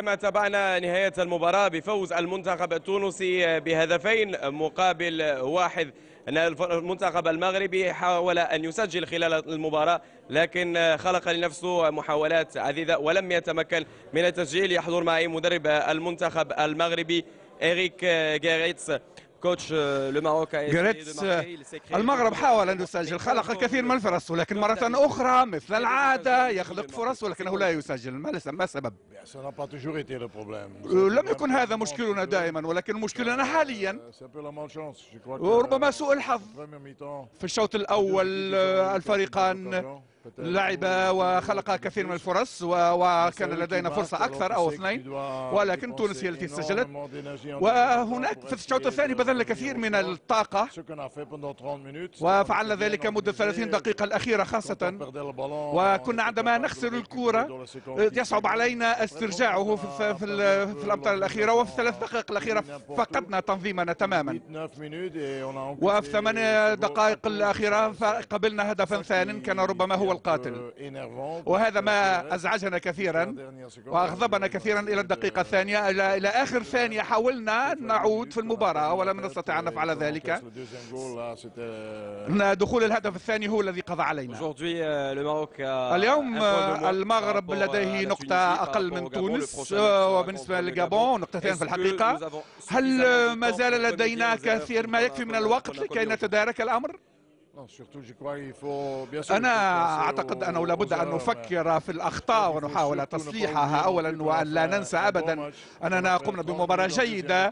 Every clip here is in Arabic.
كما تابعنا نهاية المباراة بفوز المنتخب التونسي بهدفين مقابل 1. المنتخب المغربي حاول أن يسجل خلال المباراة لكن خلق لنفسه محاولات عديدة ولم يتمكن من التسجيل. يحضر معي مدرب المنتخب المغربي إريك جيريتس. كوتش جيريتس، المغرب حاول أن يسجل، خلق الكثير من الفرص ولكن مرة أخرى مثل العادة يخلق فرص ولكنه لا يسجل. ما السبب؟ لم يكن هذا مشكلنا دائما ولكن مشكلنا حاليا وربما سوء الحظ. في الشوط الأول الفريقان لعبا وخلقا كثير من الفرص وكان لدينا فرصة أكثر أو 2 ولكن تونس هي التي سجلت. وهناك في الشوط الثاني بذلنا كثير من الطاقة وفعلنا ذلك مدة 30 دقيقة الأخيرة خاصة، وكنا عندما نخسر الكرة يصعب علينا استرجاعه في الأمتار الأخيرة. وفي 3 دقائق الأخيرة فقدنا تنظيمنا تماما، وفي 8 دقائق الأخيرة قبلنا هدفا ثاني كان ربما هو القاتل، وهذا ما أزعجنا كثيرا وأغضبنا كثيرا إلى الدقيقة الثانية. إلى آخر ثانية حاولنا نعود في المباراة ولم نستطع أن نفعل ذلك. دخول الهدف الثاني هو الذي قضى علينا. اليوم المغرب لديه نقطة أقل من تونس، وبالنسبة لجابون نقطتين في الحقيقة. هل ما زال لدينا كثير ما يكفي من الوقت لكي نتدارك الأمر؟ أنا أعتقد أنه لابد أن نفكر في الأخطاء ونحاول تصليحها أولا، وأن لا ننسى أبدا أننا قمنا بمباراة جيدة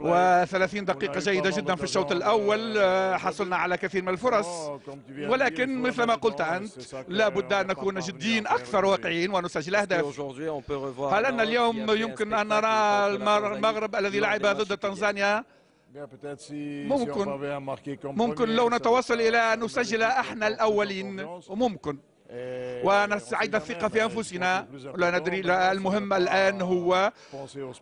و30 دقيقة جيدة جدا. في الشوط الأول حصلنا على كثير من الفرص ولكن مثل ما قلت أنت لابد أن نكون جديين أكثر واقعيين ونسجل أهداف. هل أن اليوم يمكن أن نرى المغرب الذي لعب ضد تنزانيا؟ ممكن لو نتواصل إلى أن نسجل احنا الأولين، وممكن ونستعيد الثقة في أنفسنا. لا ندري. المهم الآن هو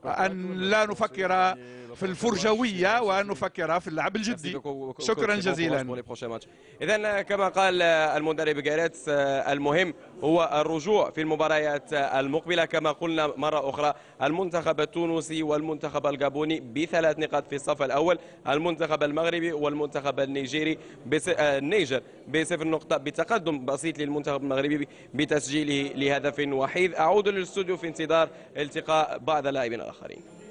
أن لا نفكر في الفرجوية وأن نفكر في اللعب الجدي. شكرا جزيلا. إذا كما قال المدرب جيريتس المهم هو الرجوع في المباريات المقبلة. كما قلنا مرة أخرى المنتخب التونسي والمنتخب الجابوني ب3 نقاط في الصف الأول، المنتخب المغربي والمنتخب النيجري النيجر ب0 نقطة بتقدم بسيط للمنتخب المغربي بتسجيله لهدف وحيد. أعود للاستوديو في انتظار التقاء بعض اللاعبين الآخرين.